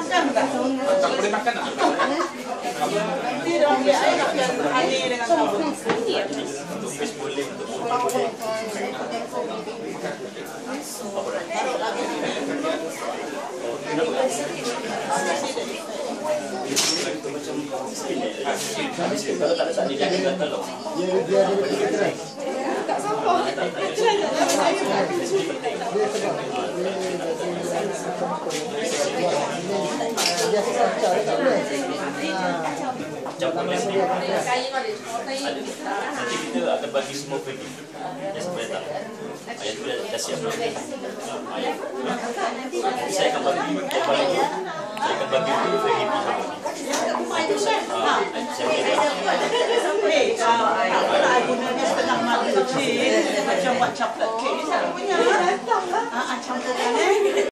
Tak boleh makan lah. Dia dah ambil air nak air dengan tawar. Untuk fish boleh, untuk semua boleh. Taruh lagi. Tak sampah. Nanti kita akan bagi semua pergi. Yang sebenarnya tak. Ayat tu dah siap. Saya akan bagi kepada itu. Saya akan bagi itu pergi. Saya gunanya setengah malam kecil. Macam buat coklat kek ni. Saya punya. Campurkan.